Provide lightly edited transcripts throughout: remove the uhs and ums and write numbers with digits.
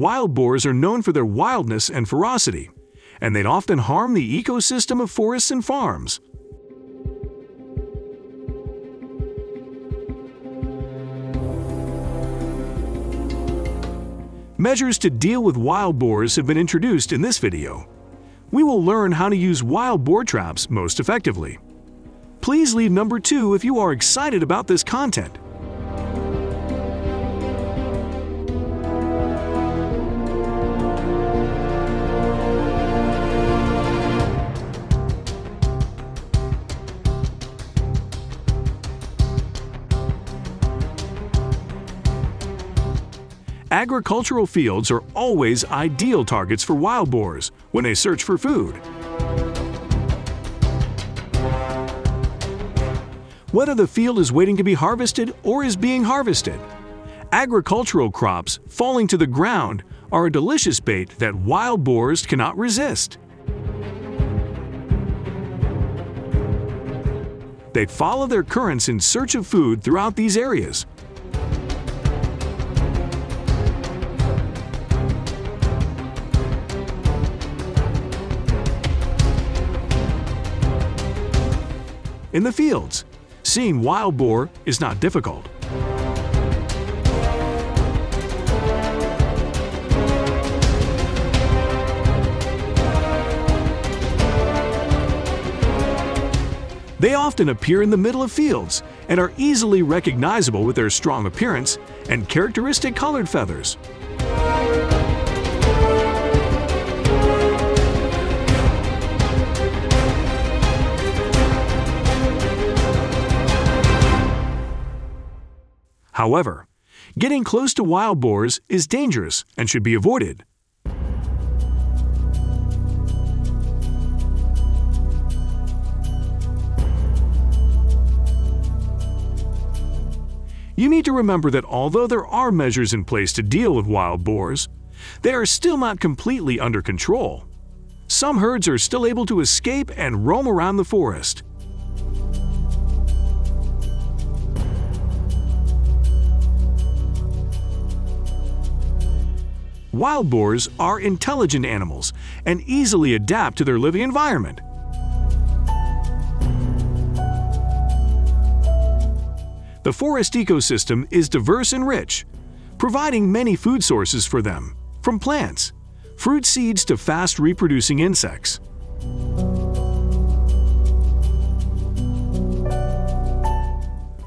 Wild boars are known for their wildness and ferocity, and they'd often harm the ecosystem of forests and farms. Measures to deal with wild boars have been introduced in this video. We will learn how to use wild boar traps most effectively. Please leave number 2 if you are excited about this content. Agricultural fields are always ideal targets for wild boars when they search for food. Whether the field is waiting to be harvested or is being harvested, agricultural crops falling to the ground are a delicious bait that wild boars cannot resist. They follow their currents in search of food throughout these areas. In the fields, seeing wild boar is not difficult. They often appear in the middle of fields and are easily recognizable with their strong appearance and characteristic colored feathers. However, getting close to wild boars is dangerous and should be avoided. You need to remember that although there are measures in place to deal with wild boars, they are still not completely under control. Some herds are still able to escape and roam around the forest. Wild boars are intelligent animals and easily adapt to their living environment. The forest ecosystem is diverse and rich, providing many food sources for them, from plants, fruit seeds to fast reproducing insects.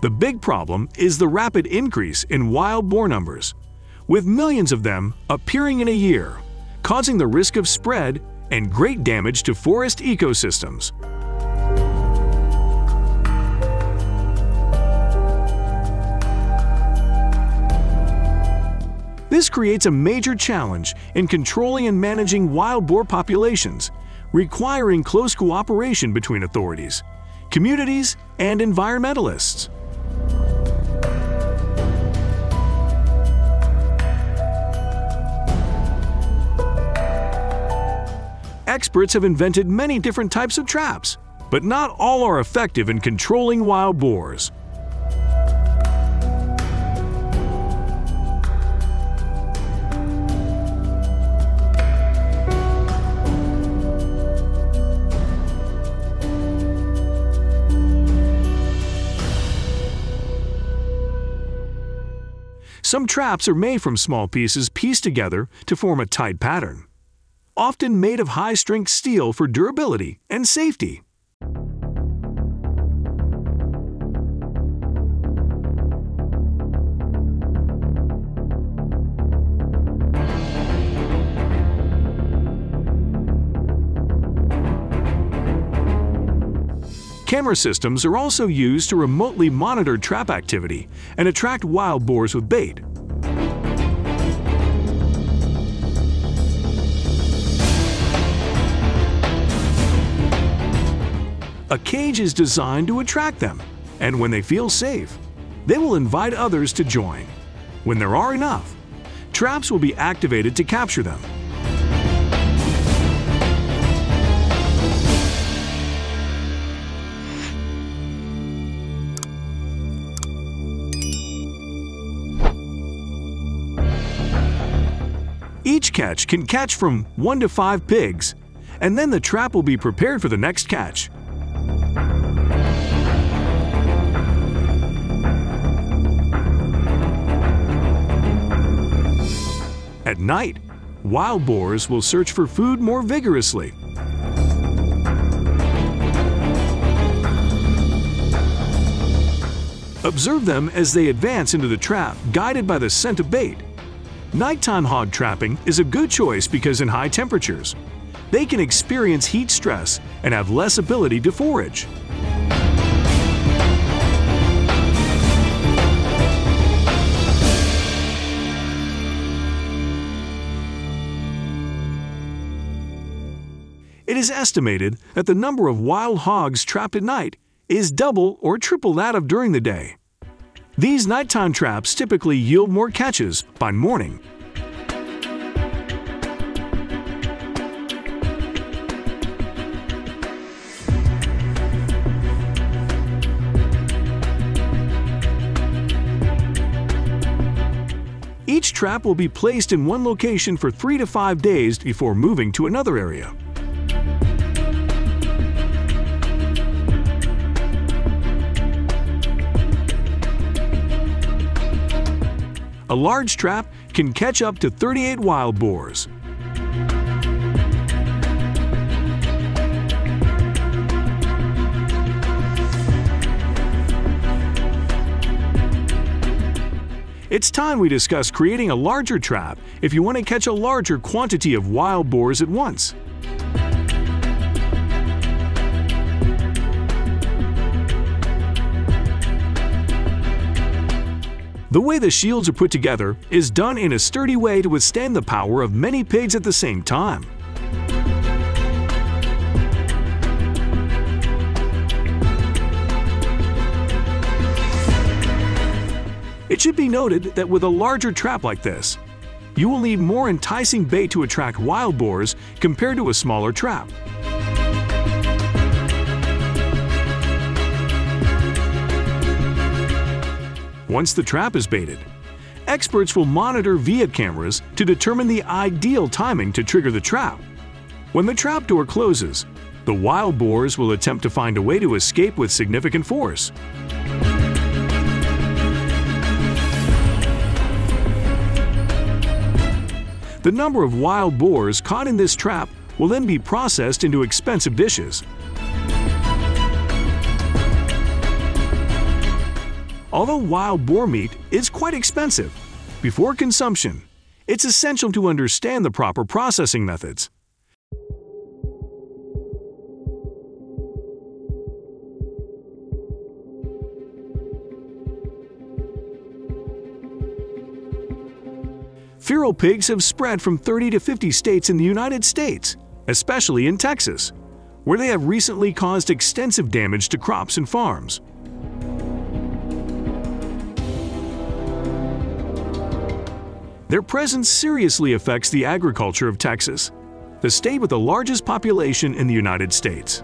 The big problem is the rapid increase in wild boar numbers, with millions of them appearing in a year, causing the risk of spread and great damage to forest ecosystems. This creates a major challenge in controlling and managing wild boar populations, requiring close cooperation between authorities, communities, and environmentalists. Experts have invented many different types of traps, but not all are effective in controlling wild boars. Some traps are made from small pieces pieced together to form a tight pattern, often made of high-strength steel for durability and safety. Camera systems are also used to remotely monitor trap activity and attract wild boars with bait. A cage is designed to attract them, and when they feel safe, they will invite others to join. When there are enough, traps will be activated to capture them. Each catch can catch from 1 to 5 pigs, and then the trap will be prepared for the next catch. At night, wild boars will search for food more vigorously. Observe them as they advance into the trap, guided by the scent of bait. Nighttime hog trapping is a good choice because in high temperatures, they can experience heat stress and have less ability to forage. It is estimated that the number of wild hogs trapped at night is double or triple that of during the day. These nighttime traps typically yield more catches by morning. Each trap will be placed in one location for 3 to 5 days before moving to another area. A large trap can catch up to 38 wild boars. It's time we discuss creating a larger trap if you want to catch a larger quantity of wild boars at once. The way the shields are put together is done in a sturdy way to withstand the power of many pigs at the same time. It should be noted that with a larger trap like this, you will need more enticing bait to attract wild boars compared to a smaller trap. Once the trap is baited, experts will monitor via cameras to determine the ideal timing to trigger the trap. When the trapdoor closes, the wild boars will attempt to find a way to escape with significant force. The number of wild boars caught in this trap will then be processed into expensive dishes. Although wild boar meat is quite expensive, before consumption, it's essential to understand the proper processing methods. Feral pigs have spread from 30 to 50 states in the United States, especially in Texas, where they have recently caused extensive damage to crops and farms. Their presence seriously affects the agriculture of Texas, the state with the largest population in the United States.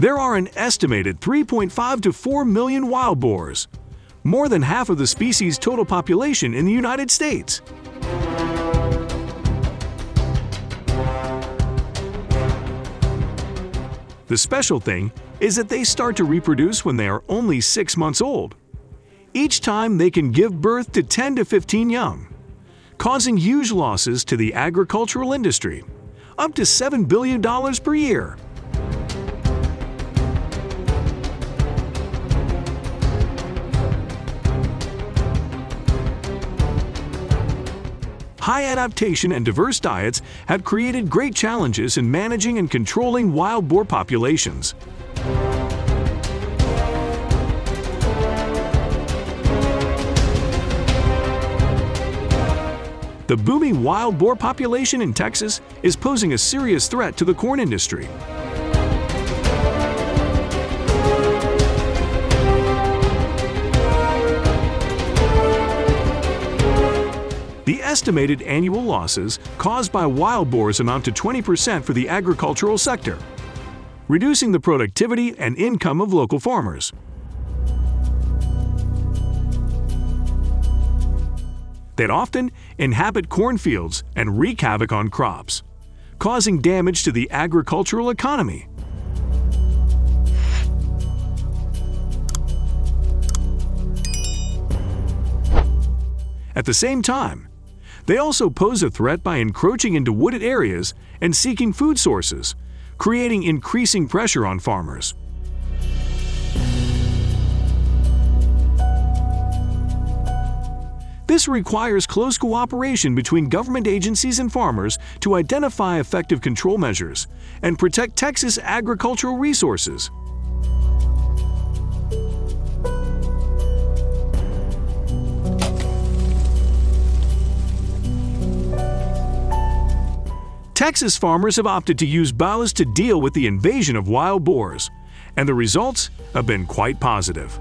There are an estimated 3.5 to 4 million wild boars, more than half of the species' total population in the United States. The special thing is that they start to reproduce when they are only 6 months old. Each time they can give birth to 10 to 15 young, causing huge losses to the agricultural industry, up to $7 billion per year. High adaptation and diverse diets have created great challenges in managing and controlling wild boar populations. The booming wild boar population in Texas is posing a serious threat to the corn industry. The estimated annual losses caused by wild boars amount to 20% for the agricultural sector. reducing the productivity and income of local farmers. They'd often inhabit cornfields and wreak havoc on crops, causing damage to the agricultural economy. At the same time, they also pose a threat by encroaching into wooded areas and seeking food sources, creating increasing pressure on farmers. This requires close cooperation between government agencies and farmers to identify effective control measures and protect Texas agricultural resources. Texas farmers have opted to use bows to deal with the invasion of wild boars, and the results have been quite positive.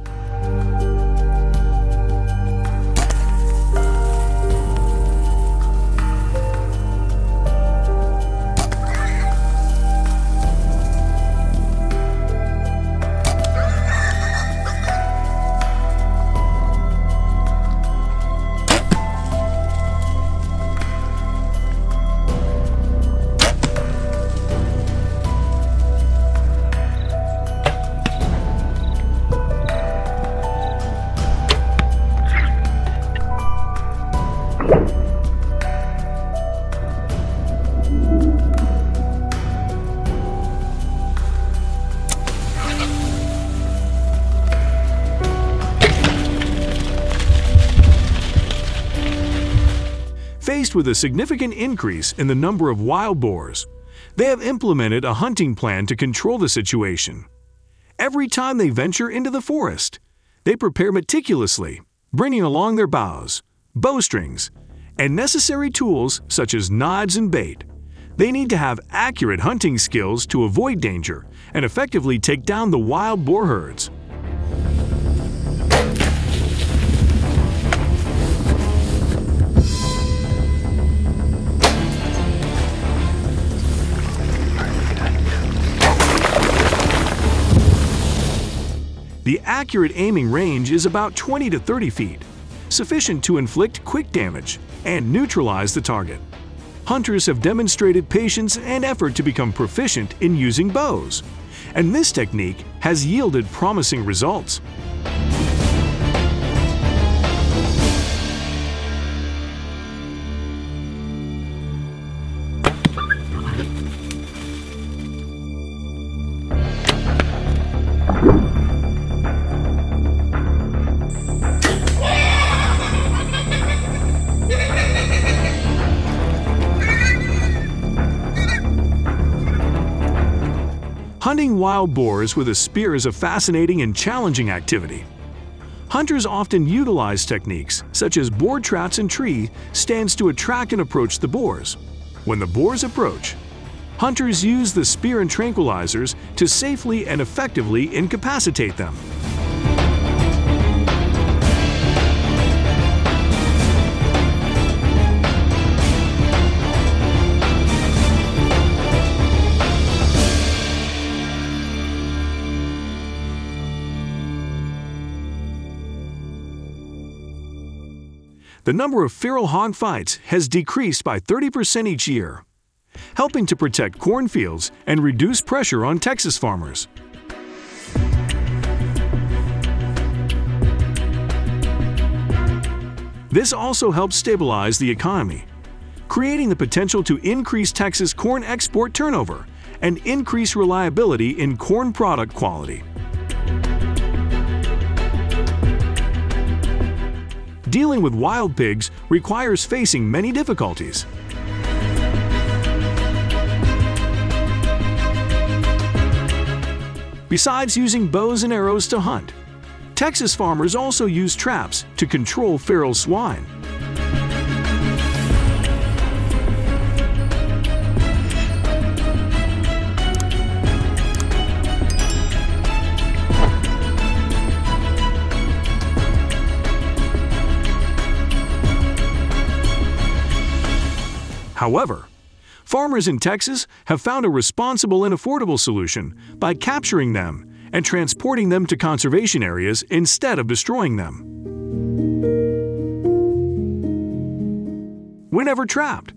Faced with a significant increase in the number of wild boars, they have implemented a hunting plan to control the situation. Every time they venture into the forest, they prepare meticulously, bringing along their bows, bowstrings, and necessary tools such as rods and bait. They need to have accurate hunting skills to avoid danger and effectively take down the wild boar herds. The accurate aiming range is about 20 to 30 feet, sufficient to inflict quick damage and neutralize the target. Hunters have demonstrated patience and effort to become proficient in using bows, and this technique has yielded promising results. Hunting wild boars with a spear is a fascinating and challenging activity. Hunters often utilize techniques such as boar traps and tree stands to attract and approach the boars. When the boars approach, hunters use the spear and tranquilizers to safely and effectively incapacitate them. The number of feral hog fights has decreased by 30% each year, helping to protect cornfields and reduce pressure on Texas farmers. This also helps stabilize the economy, creating the potential to increase Texas corn export turnover and increase reliability in corn product quality. Dealing with wild pigs requires facing many difficulties. Besides using bows and arrows to hunt, Texas farmers also use traps to control feral swine. However, farmers in Texas have found a responsible and affordable solution by capturing them and transporting them to conservation areas instead of destroying them. Whenever trapped,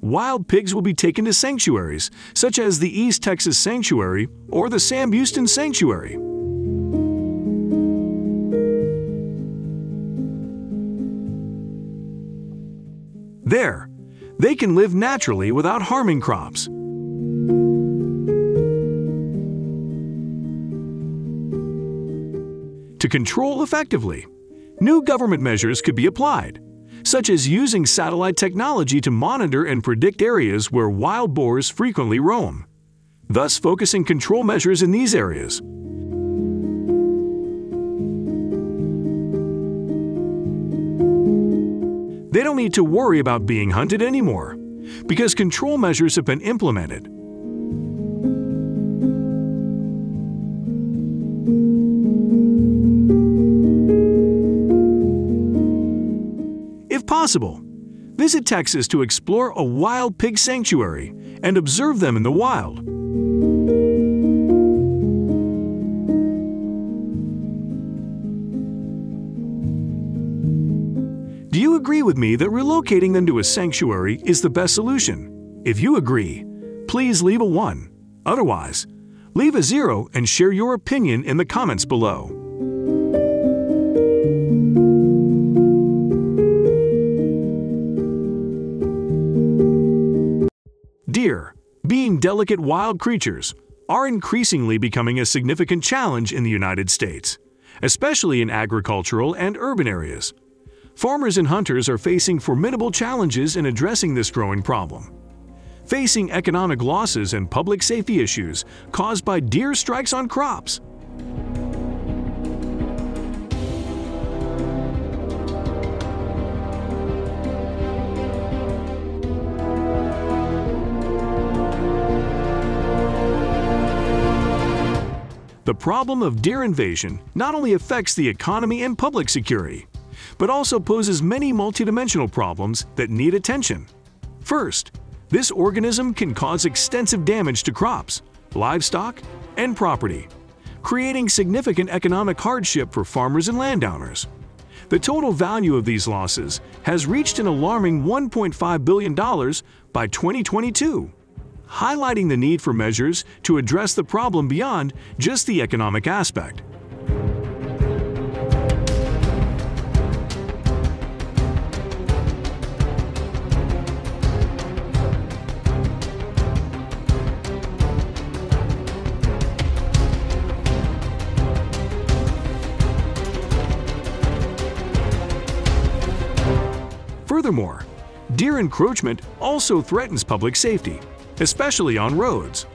wild pigs will be taken to sanctuaries, such as the East Texas Sanctuary or the Sam Houston Sanctuary. There, they can live naturally without harming crops. To control effectively, new government measures could be applied, such as using satellite technology to monitor and predict areas where wild boars frequently roam, thus focusing control measures in these areas. They don't need to worry about being hunted anymore, because control measures have been implemented. If possible, visit Texas to explore a wild pig sanctuary and observe them in the wild. Do you agree with me that relocating them to a sanctuary is the best solution? If you agree, please leave a 1. Otherwise, leave a 0 and share your opinion in the comments below. Deer, being delicate wild creatures, are increasingly becoming a significant challenge in the United States, especially in agricultural and urban areas. Farmers and hunters are facing formidable challenges in addressing this growing problem. Facing economic losses and public safety issues caused by deer strikes on crops. The problem of deer invasion not only affects the economy and public security, but also poses many multidimensional problems that need attention. First, this organism can cause extensive damage to crops, livestock, and property, creating significant economic hardship for farmers and landowners. The total value of these losses has reached an alarming $1.5 billion by 2022. Highlighting the need for measures to address the problem beyond just the economic aspect. Furthermore, deer encroachment also threatens public safety, especially on roads.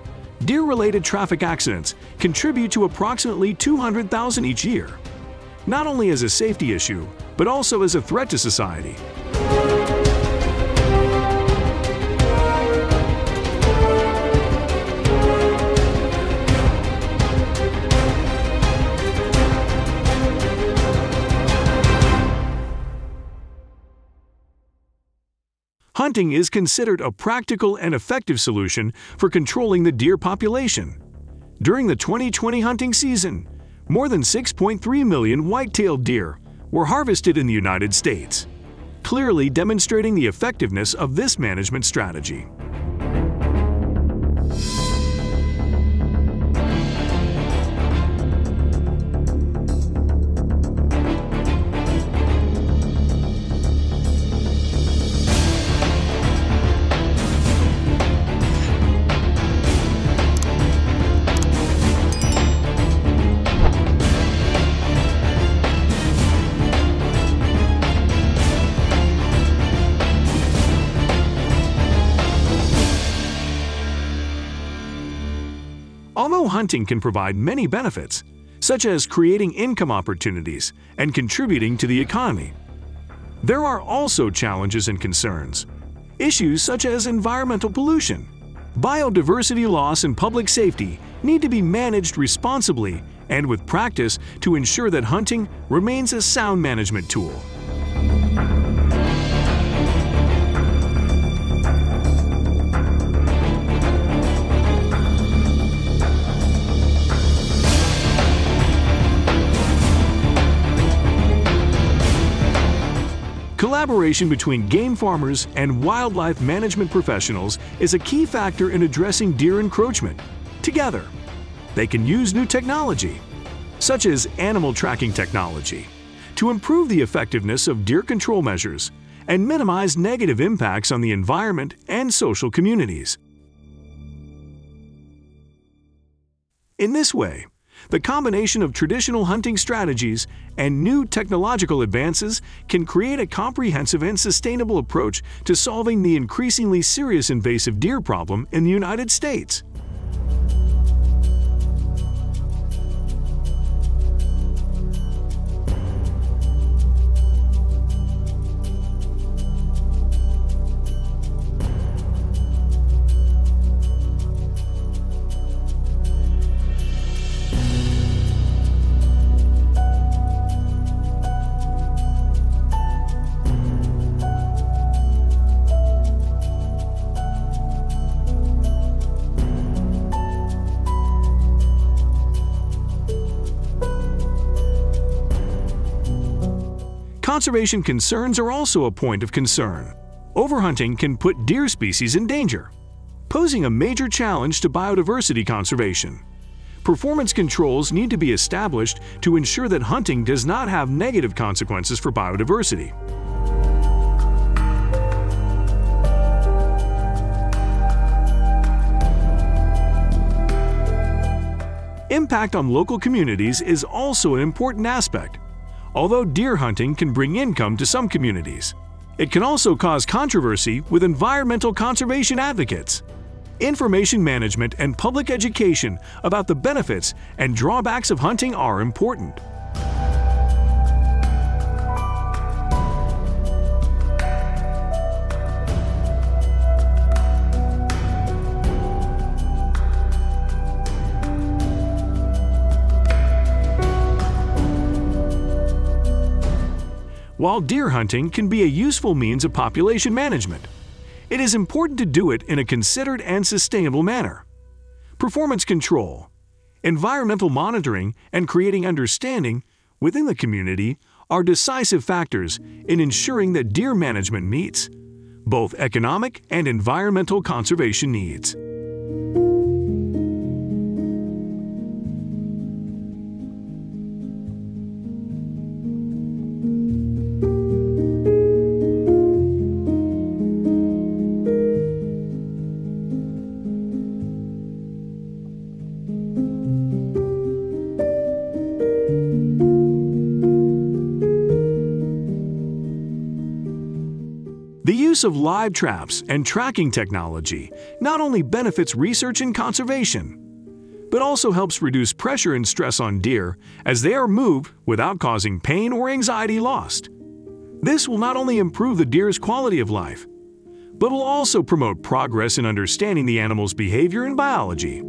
Deer-related traffic accidents contribute to approximately 200,000 each year, not only as a safety issue, but also as a threat to society. Hunting is considered a practical and effective solution for controlling the deer population. During the 2020 hunting season, more than 6.3 million white-tailed deer were harvested in the United States, clearly demonstrating the effectiveness of this management strategy. Although hunting can provide many benefits, such as creating income opportunities and contributing to the economy, there are also challenges and concerns. Issues such as environmental pollution, biodiversity loss, and public safety need to be managed responsibly and with practice to ensure that hunting remains a sound management tool. Collaboration between game farmers and wildlife management professionals is a key factor in addressing deer encroachment. Together, they can use new technology, such as animal tracking technology, to improve the effectiveness of deer control measures and minimize negative impacts on the environment and social communities. In this way, the combination of traditional hunting strategies and new technological advances can create a comprehensive and sustainable approach to solving the increasingly serious invasive deer problem in the United States. Conservation concerns are also a point of concern. Overhunting can put deer species in danger, posing a major challenge to biodiversity conservation. Performance controls need to be established to ensure that hunting does not have negative consequences for biodiversity. Impact on local communities is also an important aspect. Although deer hunting can bring income to some communities, it can also cause controversy with environmental conservation advocates. Information management and public education about the benefits and drawbacks of hunting are important. While deer hunting can be a useful means of population management, it is important to do it in a considered and sustainable manner. Performance control, environmental monitoring, and creating understanding within the community are decisive factors in ensuring that deer management meets both economic and environmental conservation needs. The use of live traps and tracking technology not only benefits research and conservation, but also helps reduce pressure and stress on deer as they are moved without causing pain or anxiety lost. This will not only improve the deer's quality of life, but will also promote progress in understanding the animal's behavior and biology.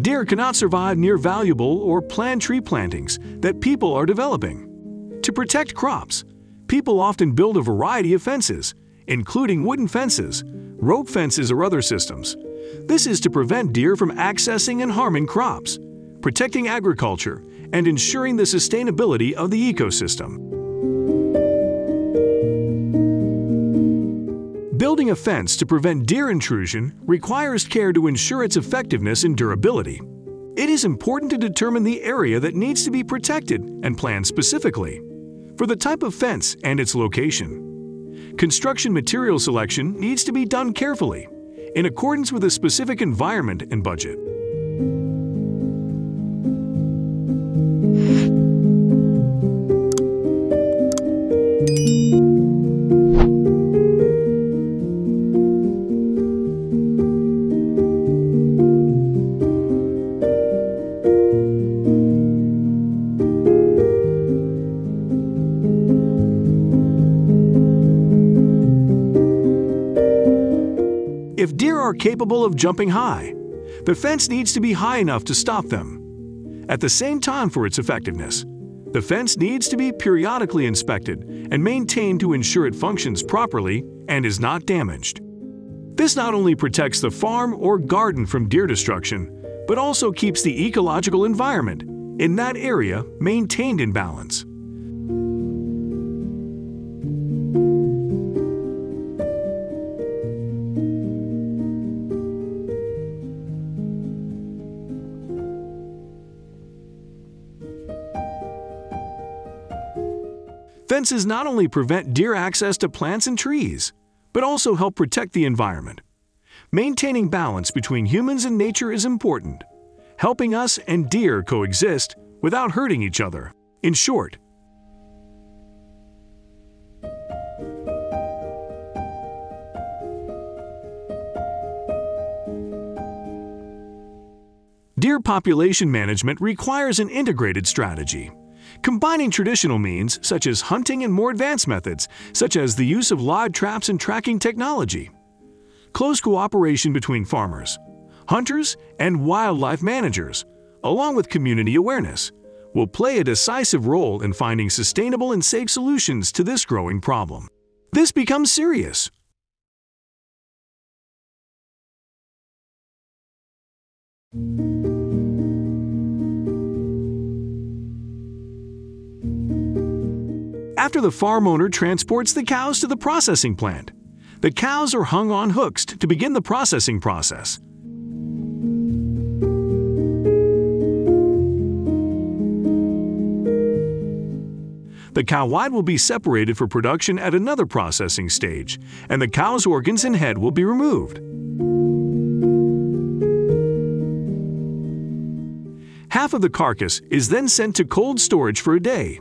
Deer cannot survive near valuable or planned tree plantings that people are developing. To protect crops, people often build a variety of fences, including wooden fences, rope fences, or other systems. This is to prevent deer from accessing and harming crops, protecting agriculture, and ensuring the sustainability of the ecosystem. Building a fence to prevent deer intrusion requires care to ensure its effectiveness and durability. It is important to determine the area that needs to be protected and plan specifically for the type of fence and its location. Construction material selection needs to be done carefully in accordance with a specific environment and budget. are capable of jumping high. The fence needs to be high enough to stop them. At the same time, for its effectiveness, the fence needs to be periodically inspected and maintained to ensure it functions properly and is not damaged. This not only protects the farm or garden from deer destruction, but also keeps the ecological environment in that area maintained in balance. Fences not only prevent deer access to plants and trees, but also help protect the environment. Maintaining balance between humans and nature is important, helping us and deer coexist without hurting each other. In short, deer population management requires an integrated strategy, combining traditional means such as hunting and more advanced methods such as the use of live traps and tracking technology. Close cooperation between farmers, hunters, and wildlife managers, along with community awareness, will play a decisive role in finding sustainable and safe solutions to this growing problem. This becomes serious. After the farm owner transports the cows to the processing plant, the cows are hung on hooks to begin the processing process. The cow hide will be separated for production at another processing stage, and the cow's organs and head will be removed. Half of the carcass is then sent to cold storage for a day.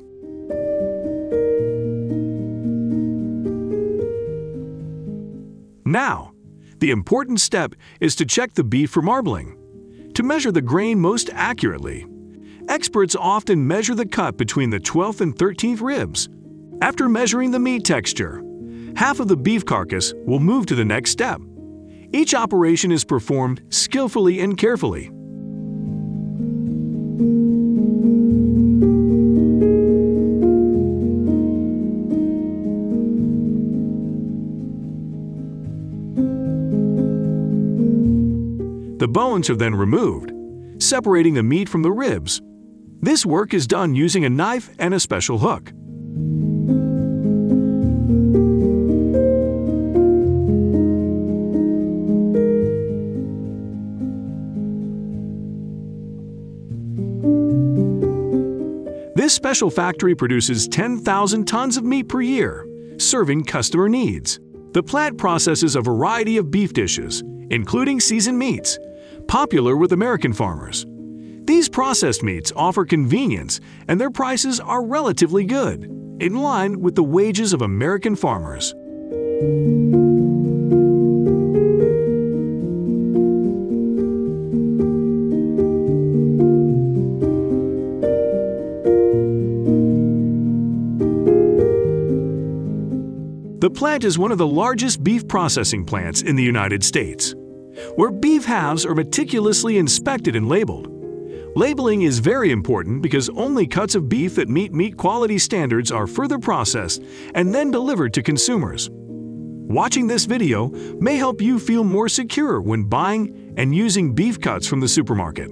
Now, the important step is to check the beef for marbling. To measure the grain most accurately, experts often measure the cut between the 12th and 13th ribs. After measuring the meat texture, half of the beef carcass will move to the next step. Each operation is performed skillfully and carefully. The bones are then removed, separating the meat from the ribs. This work is done using a knife and a special hook. This special factory produces 10,000 tons of meat per year, serving customer needs. The plant processes a variety of beef dishes, including seasoned meats, popular with American farmers. These processed meats offer convenience and their prices are relatively good, in line with the wages of American farmers. The plant is one of the largest beef processing plants in the United States, where beef halves are meticulously inspected and labeled. Labeling is very important because only cuts of beef that meet meat quality standards are further processed and then delivered to consumers. Watching this video may help you feel more secure when buying and using beef cuts from the supermarket,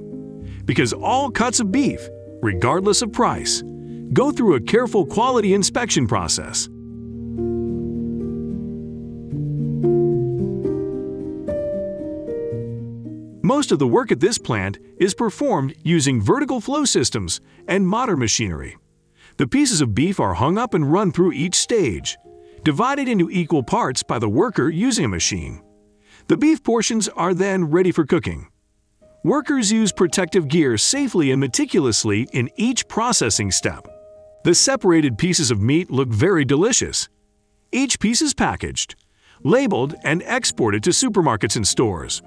because all cuts of beef, regardless of price, go through a careful quality inspection process. Most of the work at this plant is performed using vertical flow systems and modern machinery. The pieces of beef are hung up and run through each stage, divided into equal parts by the worker using a machine. The beef portions are then ready for cooking. Workers use protective gear safely and meticulously in each processing step. The separated pieces of meat look very delicious. Each piece is packaged, labeled, and exported to supermarkets and stores.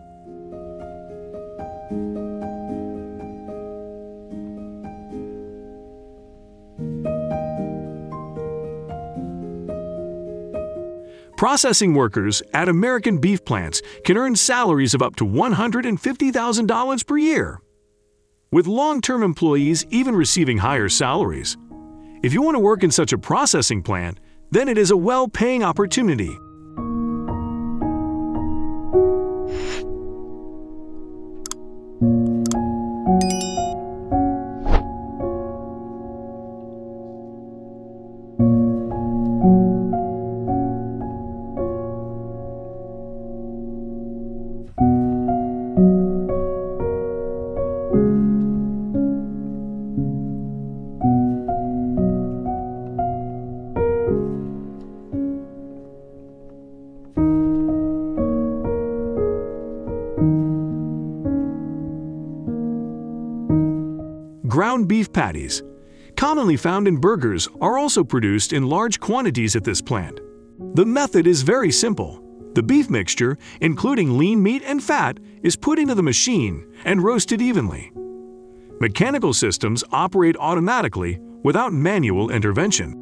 Processing workers at American beef plants can earn salaries of up to $150,000 per year, with long-term employees even receiving higher salaries. If you want to work in such a processing plant, then it is a well-paying opportunity. Ground beef patties, commonly found in burgers, are also produced in large quantities at this plant. The method is very simple. The beef mixture, including lean meat and fat, is put into the machine and roasted evenly. Mechanical systems operate automatically without manual intervention.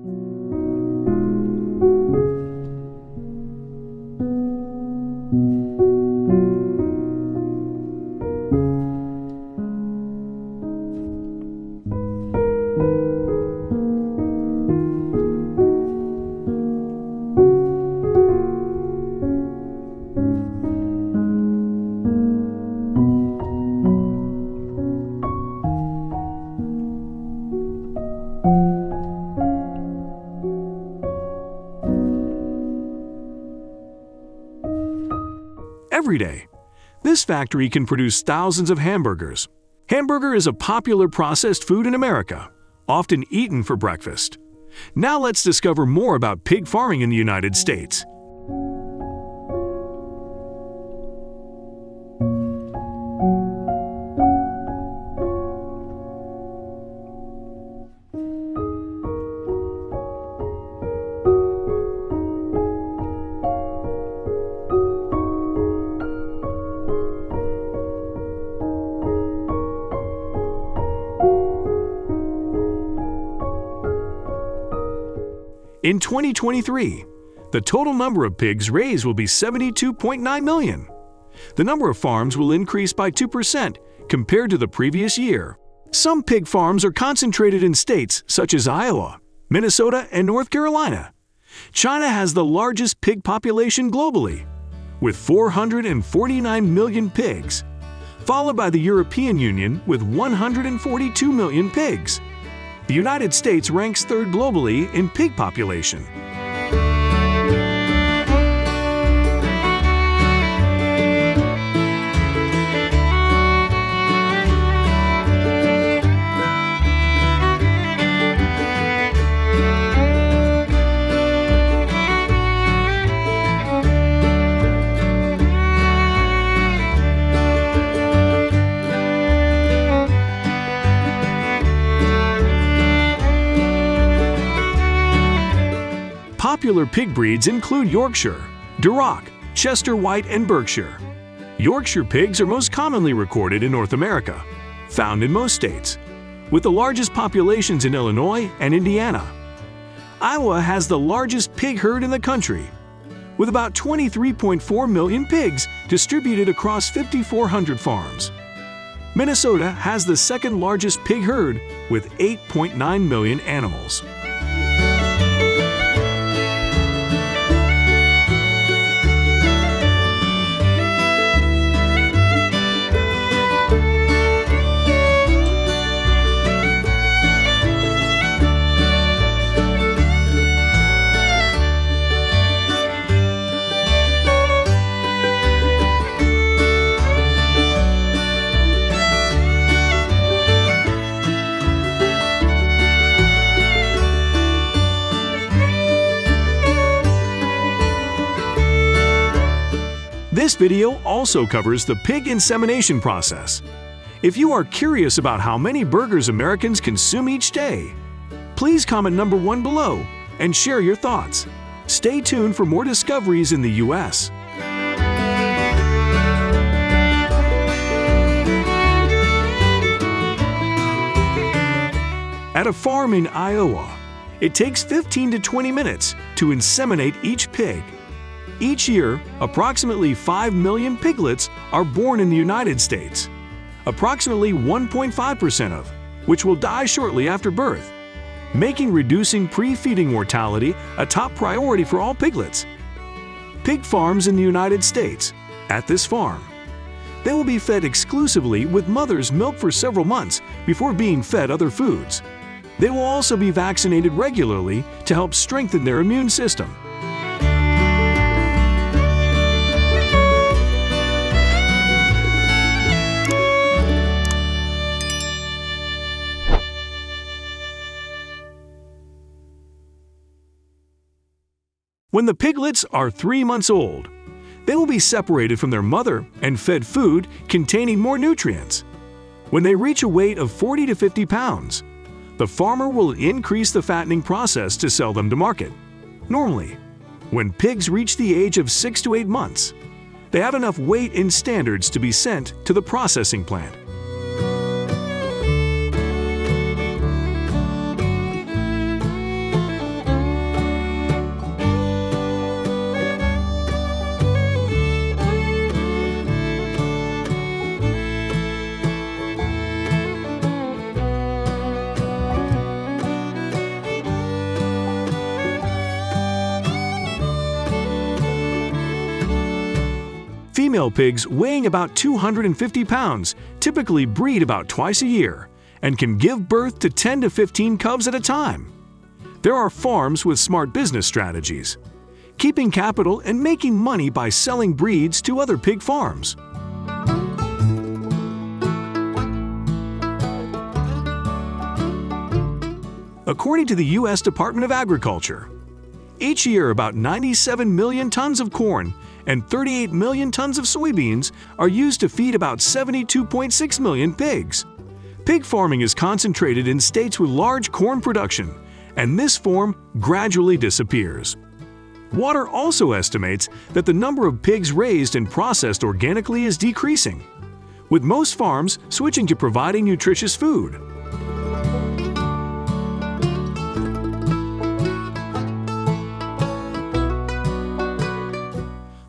Every day, this factory can produce thousands of hamburgers. Hamburger is a popular processed food in America, often eaten for breakfast. Now let's discover more about pig farming in the United States. In 2023, the total number of pigs raised will be 72.9 million. The number of farms will increase by 2% compared to the previous year. Some pig farms are concentrated in states such as Iowa, Minnesota, and North Carolina. China has the largest pig population globally, with 449 million pigs, followed by the European Union with 142 million pigs. The United States ranks third globally in pig population. Popular pig breeds include Yorkshire, Duroc, Chester White, and Berkshire. Yorkshire pigs are most commonly recorded in North America, found in most states, with the largest populations in Illinois and Indiana. Iowa has the largest pig herd in the country, with about 23.4 million pigs distributed across 5,400 farms. Minnesota has the second largest pig herd with 8.9 million animals. This video also covers the pig insemination process. If you are curious about how many burgers Americans consume each day, please comment #1 below and share your thoughts. Stay tuned for more discoveries in the U.S. At a farm in Iowa, it takes 15 to 20 minutes to inseminate each pig. Each year, approximately 5 million piglets are born in the United States, approximately 1.5% of which will die shortly after birth, making reducing pre-feeding mortality a top priority for all piglets. Pig farms in the United States. At this farm, they will be fed exclusively with mother's milk for several months before being fed other foods. They will also be vaccinated regularly to help strengthen their immune system. When the piglets are 3 months old, they will be separated from their mother and fed food containing more nutrients. When they reach a weight of 40 to 50 pounds, the farmer will increase the fattening process to sell them to market. Normally, when pigs reach the age of 6 to 8 months, they have enough weight in standards to be sent to the processing plant. Female pigs weighing about 250 pounds typically breed about twice a year and can give birth to 10 to 15 cubs at a time. There are farms with smart business strategies, keeping capital and making money by selling breeds to other pig farms. According to the U.S. Department of Agriculture, each year about 97 million tons of corn and 38 million tons of soybeans are used to feed about 72.6 million pigs. Pig farming is concentrated in states with large corn production, and this form gradually disappears. Water also estimates that the number of pigs raised and processed organically is decreasing, with most farms switching to providing nutritious food.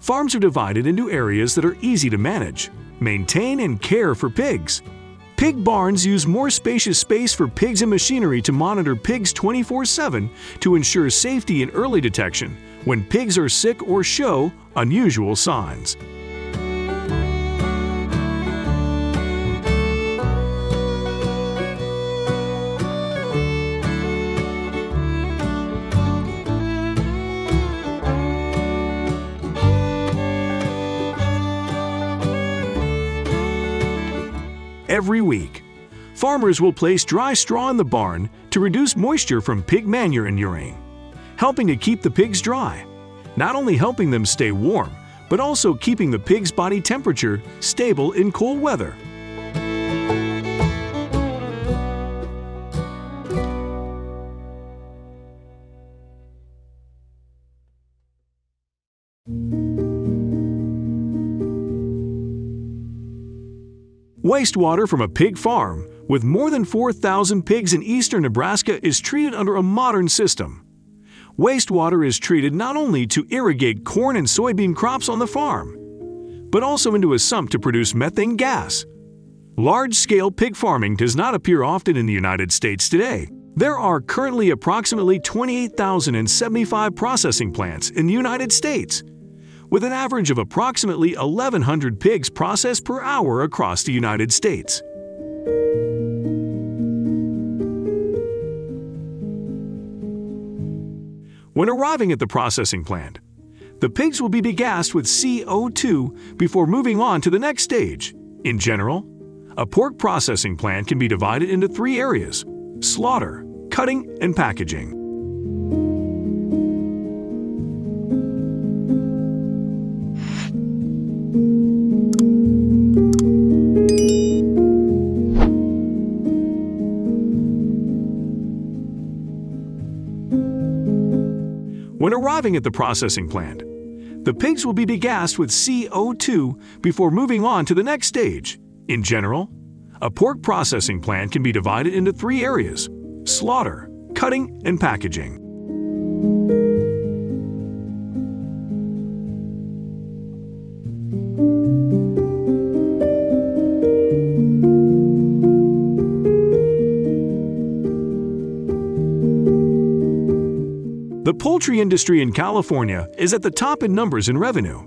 Farms are divided into areas that are easy to manage, maintain, and care for pigs. Pig barns use more spacious space for pigs and machinery to monitor pigs 24/7 to ensure safety and early detection when pigs are sick or show unusual signs. Every week, farmers will place dry straw in the barn to reduce moisture from pig manure and urine, helping to keep the pigs dry, not only helping them stay warm, but also keeping the pig's body temperature stable in cold weather. Wastewater from a pig farm with more than 4,000 pigs in eastern Nebraska is treated under a modern system. Wastewater is treated not only to irrigate corn and soybean crops on the farm, but also into a sump to produce methane gas. Large-scale pig farming does not appear often in the United States today. There are currently approximately 28,075 processing plants in the United States, with an average of approximately 1,100 pigs processed per hour across the United States. When arriving at the processing plant, the pigs will be degassed with CO2 before moving on to the next stage. In general, a pork processing plant can be divided into three areas: slaughter, cutting, and packaging. When arriving at the processing plant, the pigs will be degassed with CO2 before moving on to the next stage. In general, a pork processing plant can be divided into three areas: slaughter, cutting, and packaging. The poultry industry in California is at the top in numbers in revenue,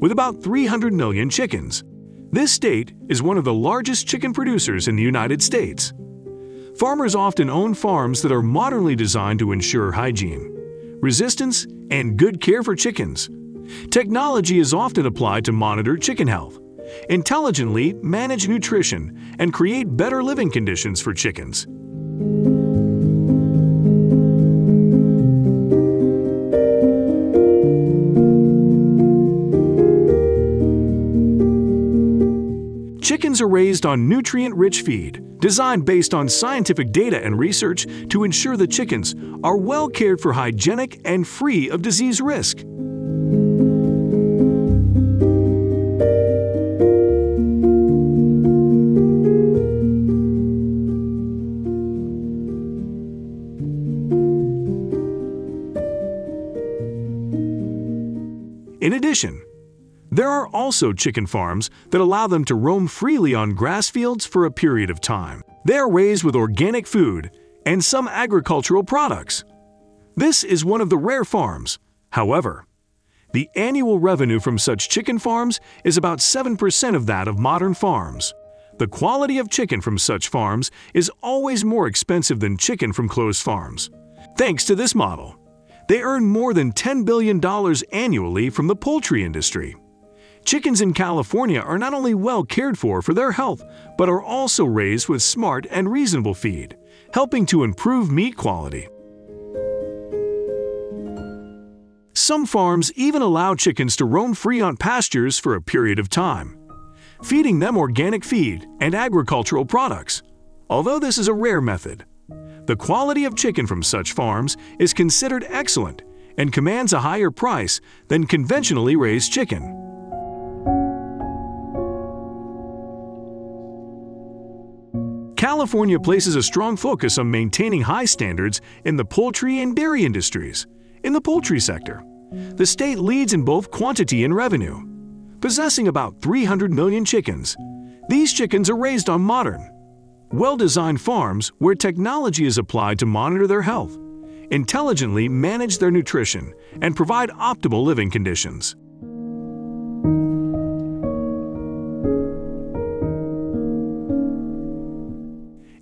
with about 300 million chickens. This state is one of the largest chicken producers in the United States. Farmers often own farms that are modernly designed to ensure hygiene, resistance, and good care for chickens. Technology is often applied to monitor chicken health, intelligently manage nutrition, and create better living conditions for chickens. Chickens are raised on nutrient-rich feed, designed based on scientific data and research to ensure the chickens are well cared for, hygienic and free of disease risk. In addition, there are also chicken farms that allow them to roam freely on grass fields for a period of time. They are raised with organic food and some agricultural products. This is one of the rare farms. However, the annual revenue from such chicken farms is about 7% of that of modern farms. The quality of chicken from such farms is always more expensive than chicken from closed farms. Thanks to this model, they earn more than $10 billion annually from the poultry industry. Chickens in California are not only well cared for their health, but are also raised with smart and reasonable feed, helping to improve meat quality. Some farms even allow chickens to roam free on pastures for a period of time, feeding them organic feed and agricultural products. Although this is a rare method, the quality of chicken from such farms is considered excellent and commands a higher price than conventionally raised chicken. California places a strong focus on maintaining high standards in the poultry and dairy industries. In the poultry sector, the state leads in both quantity and revenue, possessing about 300 million chickens. These chickens are raised on modern, well-designed farms where technology is applied to monitor their health, intelligently manage their nutrition, and provide optimal living conditions.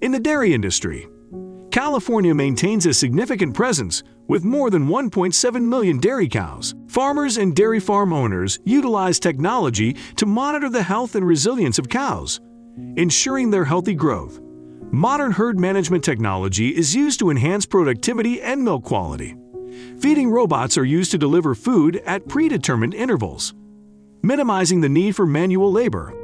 In the dairy industry, California maintains a significant presence with more than 1.7 million dairy cows. Farmers and dairy farm owners utilize technology to monitor the health and resilience of cows, ensuring their healthy growth. Modern herd management technology is used to enhance productivity and milk quality. Feeding robots are used to deliver food at predetermined intervals, minimizing the need for manual labor.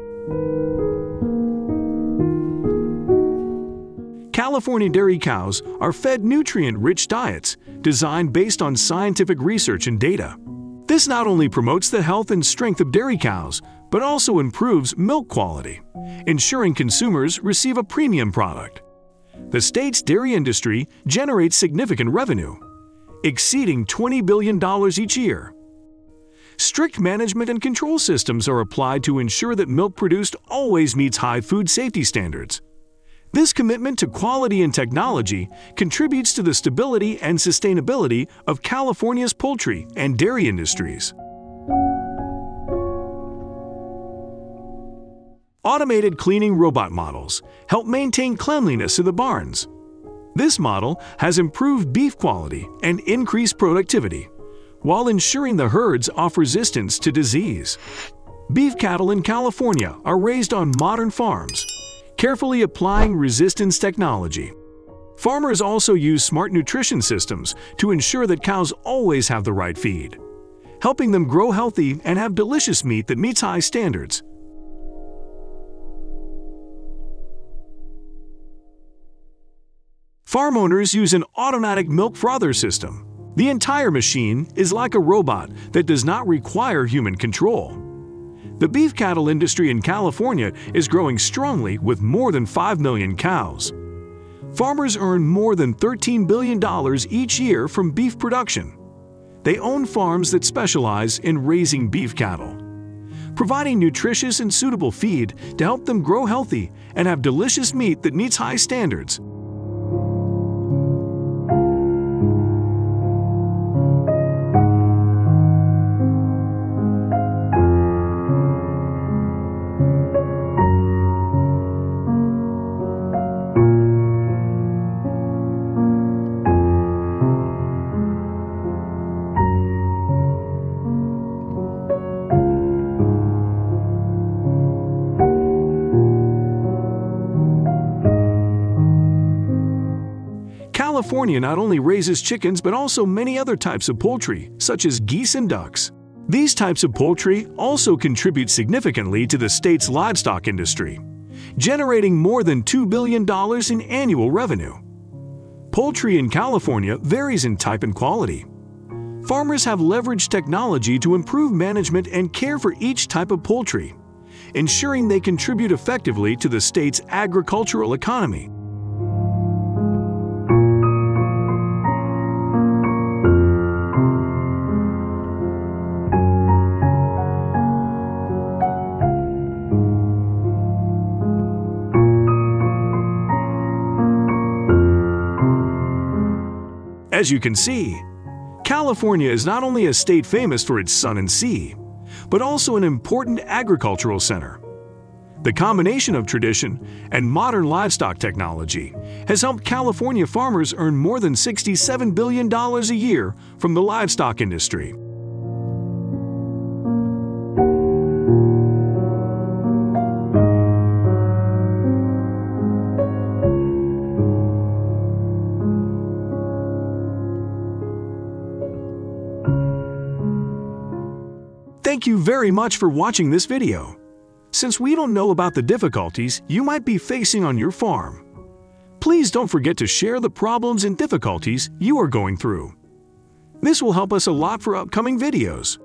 California dairy cows are fed nutrient-rich diets designed based on scientific research and data. This not only promotes the health and strength of dairy cows, but also improves milk quality, ensuring consumers receive a premium product. The state's dairy industry generates significant revenue, exceeding $20 billion each year. Strict management and control systems are applied to ensure that milk produced always meets high food safety standards. This commitment to quality and technology contributes to the stability and sustainability of California's poultry and dairy industries. Automated cleaning robot models help maintain cleanliness of the barns. This model has improved beef quality and increased productivity, while ensuring the herds offer resistance to disease. Beef cattle in California are raised on modern farms, carefully applying resistance technology. Farmers also use smart nutrition systems to ensure that cows always have the right feed, helping them grow healthy and have delicious meat that meets high standards. Farm owners use an automatic milk frother system. The entire machine is like a robot that does not require human control. The beef cattle industry in California is growing strongly with more than 5 million cows. Farmers earn more than $13 billion each year from beef production. They own farms that specialize in raising beef cattle, providing nutritious and suitable feed to help them grow healthy and have delicious meat that meets high standards. California not only raises chickens but also many other types of poultry, such as geese and ducks. These types of poultry also contribute significantly to the state's livestock industry, generating more than $2 billion in annual revenue. Poultry in California varies in type and quality. Farmers have leveraged technology to improve management and care for each type of poultry, ensuring they contribute effectively to the state's agricultural economy. As you can see, California is not only a state famous for its sun and sea, but also an important agricultural center. The combination of tradition and modern livestock technology has helped California farmers earn more than $67 billion a year from the livestock industry. Thank you very much for watching this video. Since we don't know about the difficulties you might be facing on your farm, please don't forget to share the problems and difficulties you are going through. This will help us a lot for upcoming videos.